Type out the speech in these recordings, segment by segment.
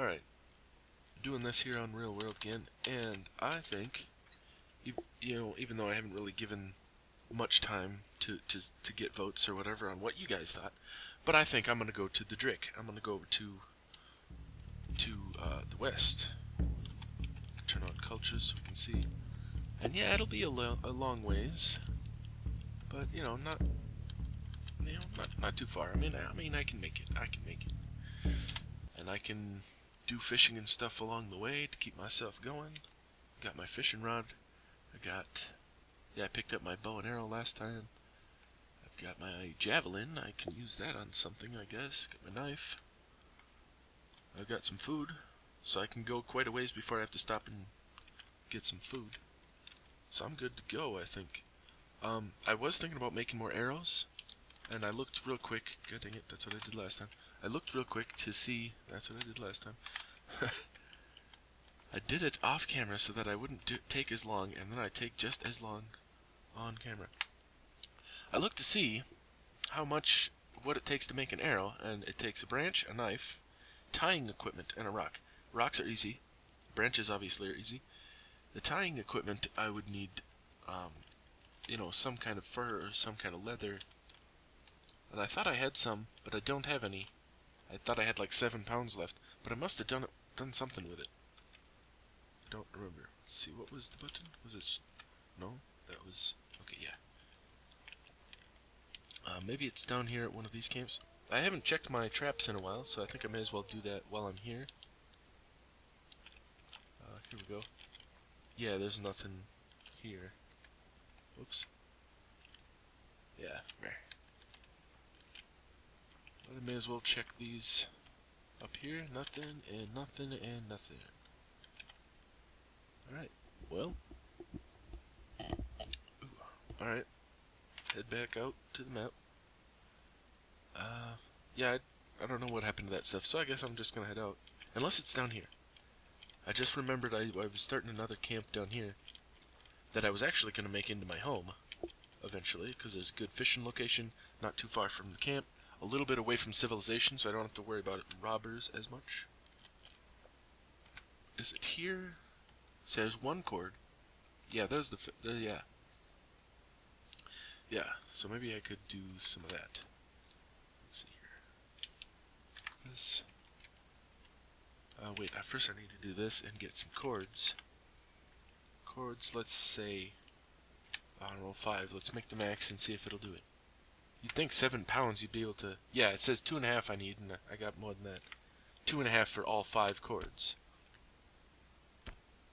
Alright, doing this here on Real World again, and I think, you know, even though I haven't really given much time to get votes or whatever on what you guys thought, but I think I'm going to go to the Drick. I'm going to go to the West. Turn on cultures so we can see. And yeah, it'll be a long ways, but you know, not too far. I mean, I can make it. And I can do fishing and stuff along the way to keep myself going. Got my fishing rod. I picked up my bow and arrow last time. I've got my javelin. I can use that on something, I guess. Got my knife. I've got some food, so I can go quite a ways before I have to stop and get some food. So I'm good to go, I think. I was thinking about making more arrows, and I looked real quick. God dang it, that's what I did last time. I looked real quick to see. That's what I did last time. I did it off camera so that I wouldn't take as long, and then I take just as long on camera. I looked to see what it takes to make an arrow, and it takes a branch, a knife, tying equipment, and a rock. Rocks are easy. Branches obviously are easy. The tying equipment, I would need, you know, some kind of fur or some kind of leather. And I thought I had some, but I don't have any. I thought I had like 7 pounds left, but I must have done something with it. I don't remember. Let's see, what was the button? Was it? No, that was okay. Yeah. Maybe it's down here at one of these camps. I haven't checked my traps in a while, so I think I may as well do that while I'm here. Here we go. Yeah, there's nothing here. Whoops. Yeah. Well, I may as well check these up here. Nothing and nothing and nothing. Alright, well. Alright. Head back out to the map. Yeah, I don't know what happened to that stuff, so I guess I'm just gonna head out. Unless it's down here. I just remembered I was starting another camp down here that I was actually going to make into my home eventually, because there's a good fishing location not too far from the camp, a little bit away from civilization, so I don't have to worry about robbers as much. Is it here? It says one cord. Yeah, there's the yeah. Yeah, so maybe I could do some of that. Let's see here. This... wait, first I need to do this and get some cords. Cords, let's say... on roll 5, let's make the max and see if it'll do it. You'd think 7 pounds you'd be able to... Yeah, it says 2.5 I need, and I got more than that. 2.5 for all 5 cords.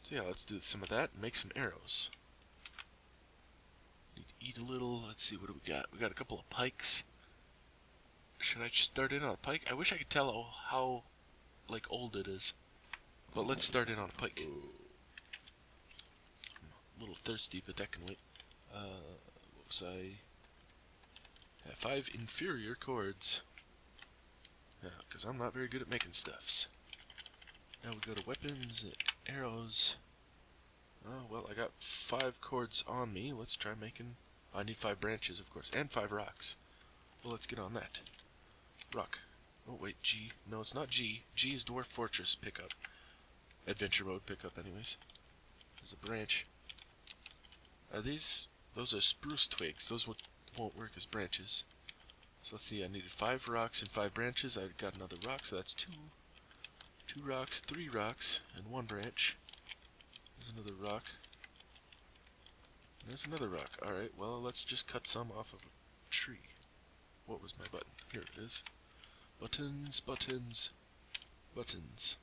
So yeah, let's do some of that and make some arrows. Need to eat a little. Let's see, what do we got? We got a couple of pikes. Should I start in on a pike? I wish I could tell how... like old it is, but let's start in on a pike. I'm a little thirsty, but that can wait. What was I? I have 5 inferior cords. Yeah, because I'm not very good at making stuffs. Now we go to weapons and arrows. Oh well, I got 5 cords on me. Let's try making. I need 5 branches, of course, and 5 rocks. Well, let's get on that. Rock. Oh wait, G. No, it's not G. G is Dwarf Fortress pickup. Adventure mode pickup, anyways. There's a branch. Are these... those are spruce twigs. Those won't work as branches. So let's see, I needed 5 rocks and 5 branches. I got another rock, so that's 2. 2 rocks, 3 rocks, and 1 branch. There's another rock. There's another rock. Alright, well, let's just cut some off of a tree. What was my button? Here it is. Buttons, buttons, buttons.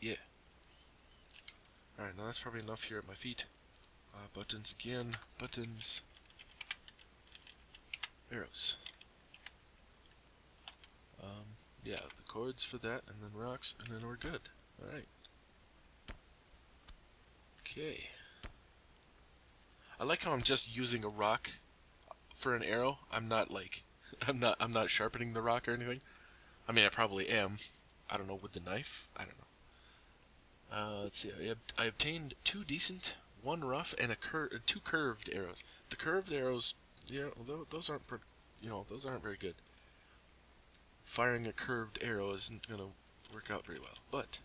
Yeah. Alright, now that's probably enough here at my feet. Buttons again, buttons. Arrows. Yeah, the cords for that, and then rocks, and then we're good. Alright. Okay. I like how I'm just using a rock for an arrow. I'm not sharpening the rock or anything. I mean, I probably am. I don't know, with the knife? I don't know. Let's see. I obtained 2 decent, 1 rough, and 2 curved arrows. The curved arrows, you know, those aren't, those aren't very good. Firing a curved arrow isn't gonna work out very well. But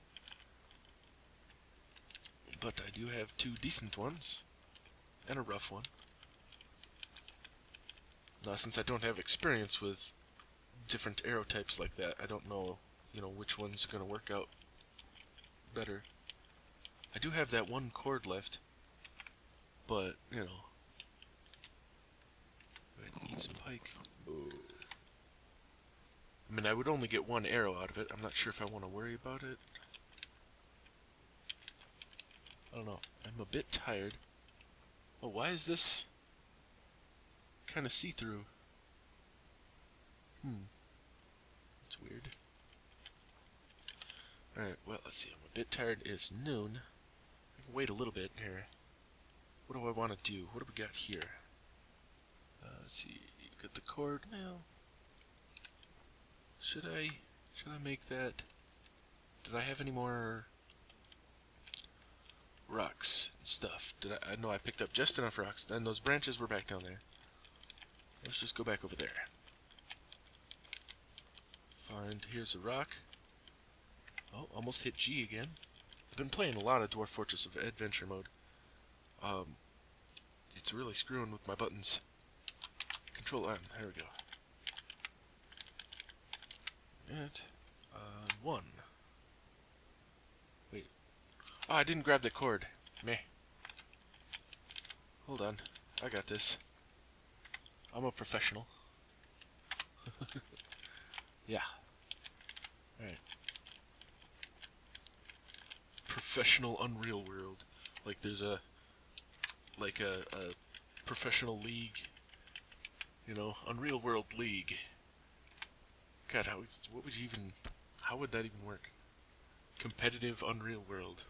I do have two decent ones, and a rough one. Now, since I don't have experience with different arrow types like that, I don't know, you know, which one's going to work out better. I do have that one cord left, but, you know, I need some pike. I mean, I would only get one arrow out of it. I'm not sure if I want to worry about it. I don't know. I'm a bit tired. Oh, why is this kind of see-through? It's weird. Alright, well, let's see. I'm a bit tired. It's noon. I can wait a little bit here. What do I want to do? What do we got here? Let's see. Got the cord now. Should I make that? Did I have any more rocks and stuff? I know I picked up just enough rocks, and those branches were back down there. Let's just go back over there. Find, here's a rock. Oh, almost hit G again. I've been playing a lot of Dwarf Fortress of Adventure mode. It's really screwing with my buttons. Control M, there we go. And, 1. Wait. Oh, I didn't grab the cord. Meh. Hold on. I got this. I'm a professional. Yeah. Alright. Professional Unreal World. Like there's a professional league. You know, Unreal World League. God, how would that even work? Competitive Unreal World.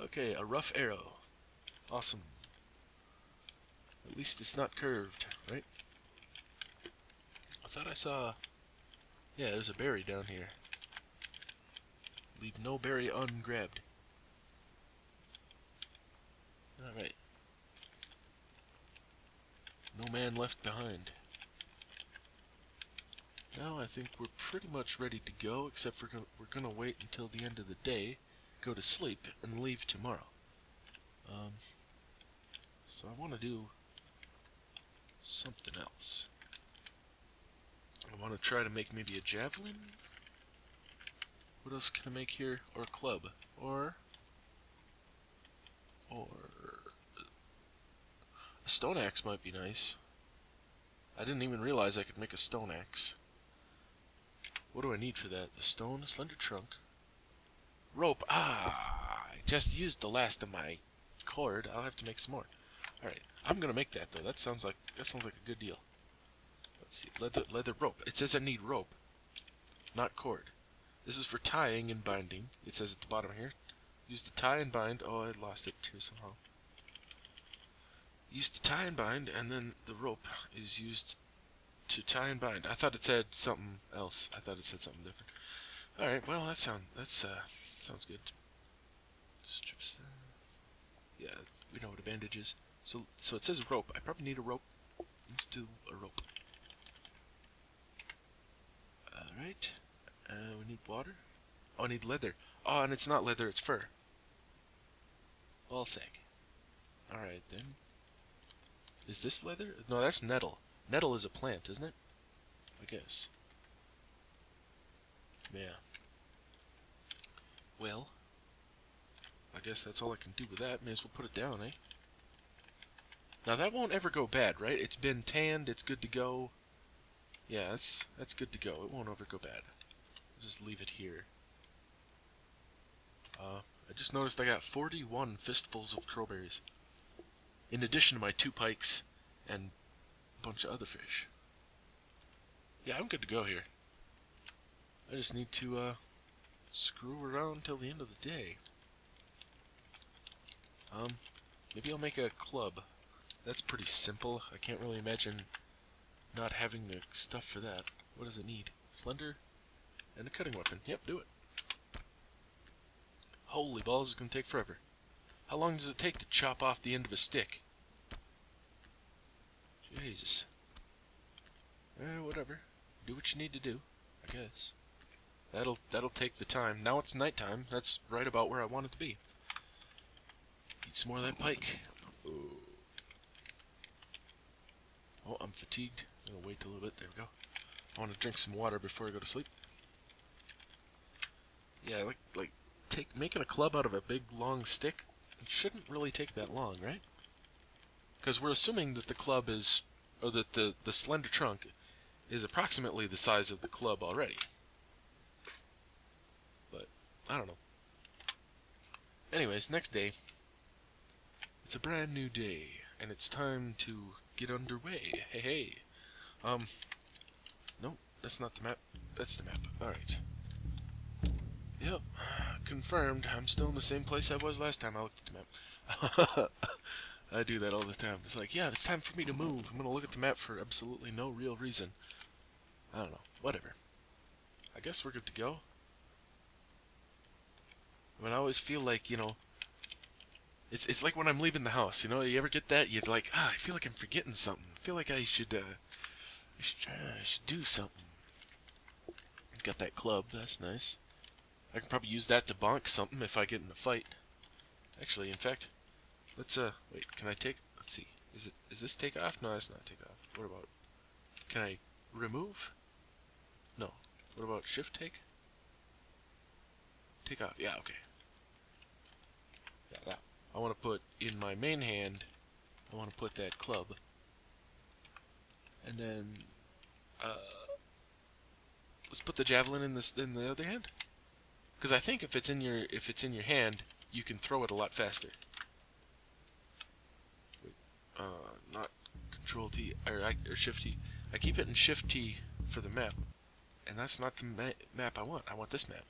Okay, a rough arrow. Awesome. At least it's not curved, right? I thought I saw... Yeah, there's a berry down here. Leave no berry ungrabbed. Alright. No man left behind. Now I think we're pretty much ready to go, except we're gonna wait until the end of the day, go to sleep, and leave tomorrow. So I want to do something else. I want to try to make maybe a javelin. What else can I make here? Or a club? Or a stone axe might be nice. I didn't even realize I could make a stone axe. What do I need for that? The stone, a slender trunk, rope. Ah, I just used the last of my cord. I'll have to make some more. All right, I'm gonna make that though. That sounds like a good deal. Let's see, leather rope. It says I need rope, not cord. This is for tying and binding. It says at the bottom here, use to tie and bind. Oh, I lost it too somehow. Used to tie and bind, and then the rope is used to tie and bind. I thought it said something else. I thought it said something different. All right, well that sounds good. Strips. Yeah, we know what a bandage is. So it says rope. I probably need a rope. Let's do a rope. All right. We need water. Oh, I need leather. Oh, and it's not leather. It's fur. All sag. All right then. Is this leather? No, that's nettle. Nettle is a plant, isn't it? I guess. Yeah. Well, I guess that's all I can do with that. May as well put it down, eh? Now that won't ever go bad, right? It's been tanned, it's good to go. Yeah, that's good to go. It won't ever go bad. I'll just leave it here. I just noticed I got 41 fistfuls of crowberries. In addition to my 2 pikes and a bunch of other fish. Yeah, I'm good to go here. I just need to screw around till the end of the day. Maybe I'll make a club. That's pretty simple. I can't really imagine not having the stuff for that. What does it need? Slender and a cutting weapon. Yep, do it. Holy balls, it's gonna take forever. How long does it take to chop off the end of a stick? Jesus. Whatever. Do what you need to do. I guess. That'll take the time. Now it's nighttime. That's right about where I want it to be. Eat some more of that pike. Ooh. Oh, I'm fatigued. I'm gonna wait a little bit. There we go. I want to drink some water before I go to sleep. Yeah, making a club out of a big long stick. It shouldn't really take that long, right? Because we're assuming that the club is, or that the slender trunk is approximately the size of the club already. But I don't know. Anyways, next day. It's a brand new day, and it's time to get underway. Hey, hey. Nope, that's not the map. That's the map. Alright. Yep, confirmed. I'm still in the same place I was last time I looked at the map. I do that all the time. It's like, yeah, it's time for me to move. I'm going to look at the map for absolutely no real reason. I don't know. Whatever. I guess we're good to go. I mean, I always feel like, you know, it's like when I'm leaving the house, you know? You ever get that? You're like, I feel like I'm forgetting something. I feel like I should do something. I've got that club. That's nice. I can probably use that to bonk something if I get in a fight. Actually, in fact, let's, wait, can I take, let's see, is this take off? No, it's not take off. What about, can I remove? No. What about shift take? Take off, yeah, okay. Yeah, that. I want to put, in my main hand, I want to put that club. And then, let's put the javelin in the other hand. Because I think if it's in your hand, you can throw it a lot faster. Wait, not Control T or Shift T. I keep it in Shift T for the map, and that's not the map I want. I want this map.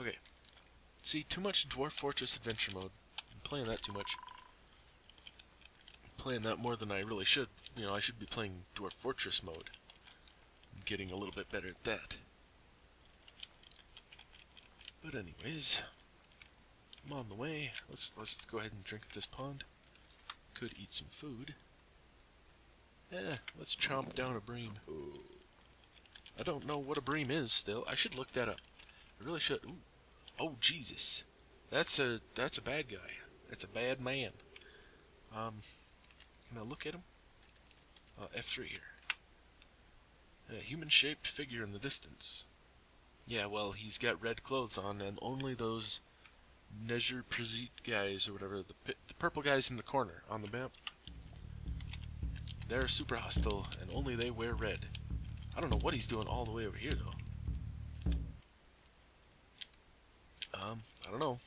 Okay. See, too much Dwarf Fortress Adventure Mode. I'm playing that too much. I'm playing that more than I really should. You know, I should be playing Dwarf Fortress Mode. I'm getting a little bit better at that. But anyways, I'm on the way. Let's go ahead and drink at this pond. Could eat some food. Yeah, let's chomp down a bream. Ooh. I don't know what a bream is still. I should look that up. I really should. Ooh. Oh Jesus, that's a bad guy. That's a bad man. Can I look at him? F3 here. A human-shaped figure in the distance. Yeah, well, he's got red clothes on, and only those Nezir Prezit guys, or whatever, the purple guys in the corner on the map, they're super hostile, and only they wear red. I don't know what he's doing all the way over here, though. I don't know.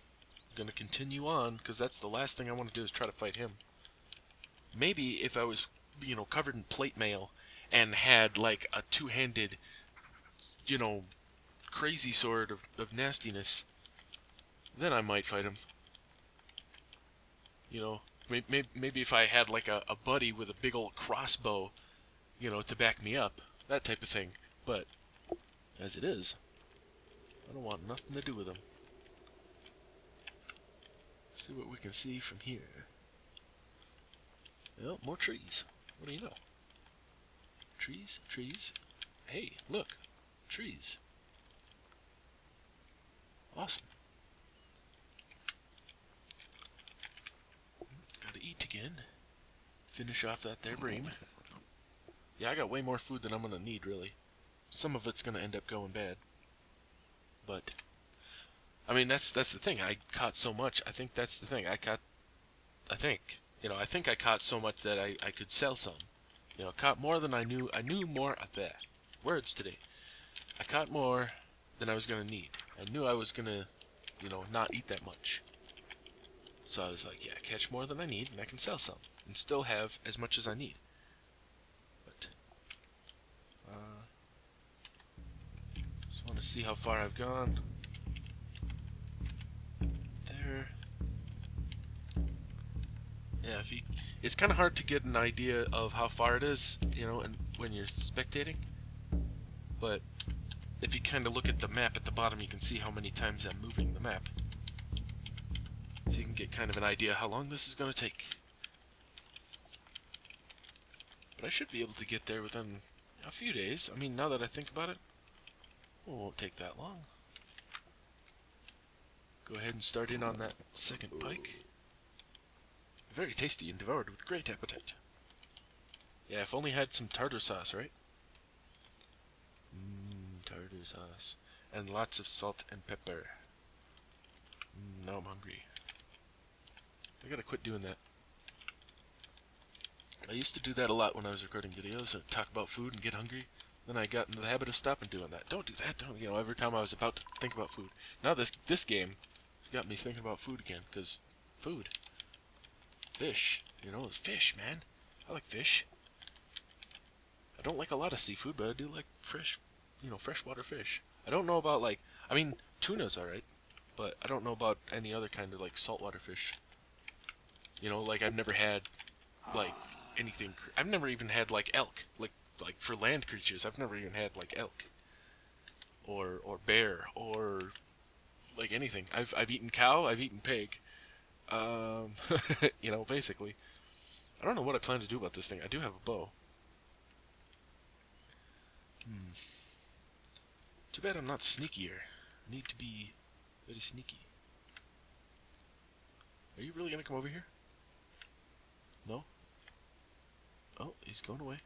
I'm gonna continue on, because that's the last thing I want to do is try to fight him. Maybe if I was, you know, covered in plate mail, and had, like, a two-handed, you know, crazy sword of nastiness, then I might fight him. You know, maybe if I had like a buddy with a big old crossbow, you know, to back me up, that type of thing. But as it is, I don't want nothing to do with him. Let's see what we can see from here. Well, more trees. What do you know? Trees, trees. Hey, look, trees. Awesome. Gotta eat again. Finish off that there bream. Yeah, I got way more food than I'm gonna need, really. Some of it's gonna end up going bad. But, I mean, that's the thing. I caught so much. I think that's the thing. I think I caught so much that I could sell some. You know, caught more than I knew. I knew more of that. Words today. I caught more than I was gonna need. I knew I was gonna, you know, not eat that much. So I was like, yeah, catch more than I need, and I can sell some, and still have as much as I need. But, just want to see how far I've gone. There. Yeah, if you, it's kind of hard to get an idea of how far it is, you know, and when you're spectating. But if you kind of look at the map at the bottom, you can see how many times I'm moving the map. So you can get kind of an idea how long this is going to take. But I should be able to get there within a few days. I mean, now that I think about it, Well, it won't take that long. Go ahead and start in on that second pike. Very tasty and devoured with great appetite. Yeah, if only had some tartar sauce, right? Mmm, tartar sauce. And lots of salt and pepper. Now I'm hungry. I gotta quit doing that. I used to do that a lot when I was recording videos, I'd talk about food and get hungry. Then I got into the habit of stopping doing that. Don't do that, don't, you know, every time I was about to think about food. Now this game has got me thinking about food again, because food. Fish. You know, it's fish, man. I like fish. I don't like a lot of seafood, but I do like fresh, you know, freshwater fish. I don't know about, like, I mean, tuna's alright, but I don't know about any other kind of, like, saltwater fish. You know, like, I've never had, like, anything, I've never even had, like, elk. Like, for land creatures, I've never even had, like, elk. Or bear, or, like, anything. I've eaten cow, I've eaten pig. You know, basically. I don't know what I plan to do about this thing. I do have a bow. Hmm. Too bad I'm not sneakier. I need to be very sneaky. Are you really gonna come over here? No? Oh, he's going away.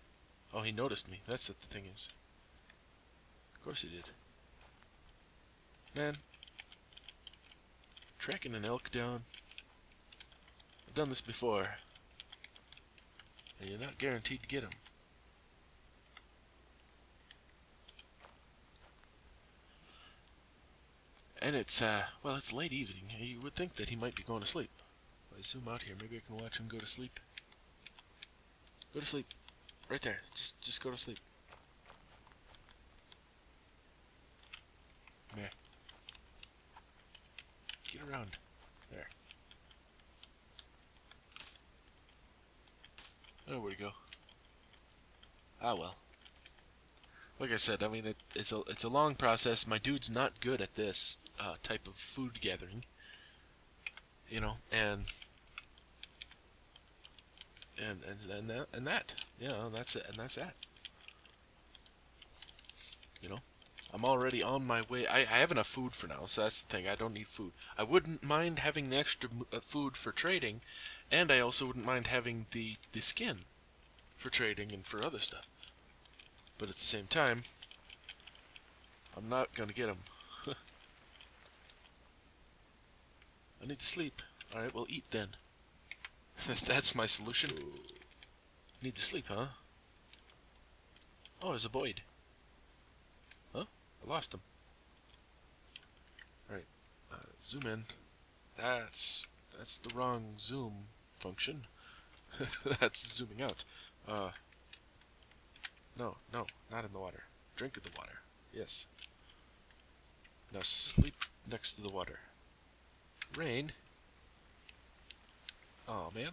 Oh, he noticed me. That's what the thing is. Of course he did. Man. Tracking an elk down. I've done this before. And you're not guaranteed to get him. And it's, well, it's late evening. You would think that he might be going to sleep. If I zoom out here, maybe I can watch him go to sleep. Go to sleep. Right there. Just go to sleep. Meh. Get around. There. I don't know where to go. Ah, well. Like I said, I mean, it's a long process. My dude's not good at this type of food gathering, you know, and that's it. You know, I'm already on my way. I have enough food for now, so that's the thing. I don't need food. I wouldn't mind having the extra food for trading, and I also wouldn't mind having the skin for trading and for other stuff. But at the same time, I'm not gonna get him. I need to sleep. Alright, well, eat then. That's my solution. Need to sleep, huh? Oh, there's a void. Huh? I lost him. Alright, zoom in. That's the wrong zoom function. That's zooming out. No, no, not in the water. Drink of the water. Yes. Now sleep next to the water. Rain. Oh man.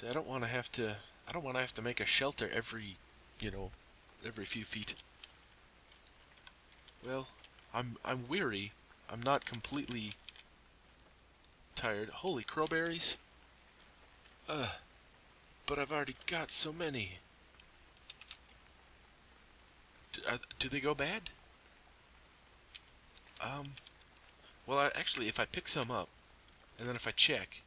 See, I don't want to have to make a shelter every, you know, every few feet. Well, I'm weary. I'm not completely tired. Holy crowberries. But I've already got so many. Do they go bad? Well, actually, if I pick some up, and then if I check...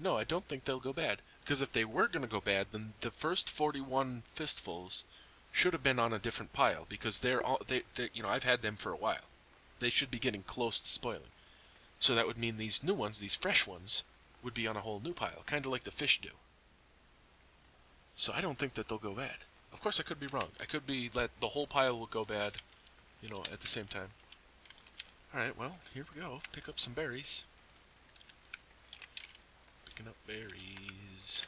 No, I don't think they'll go bad. Because if they were going to go bad, then the first 41 fistfuls should have been on a different pile. Because they're all... you know, I've had them for a while. They should be getting close to spoiling. So that would mean these new ones, these fresh ones, would be on a whole new pile. Kind of like the fish do. So I don't think that they'll go bad. Of course, I could be wrong. I could be that the whole pile will go bad, you know, at the same time. Alright, well, here we go. Pick up some berries. Picking up berries.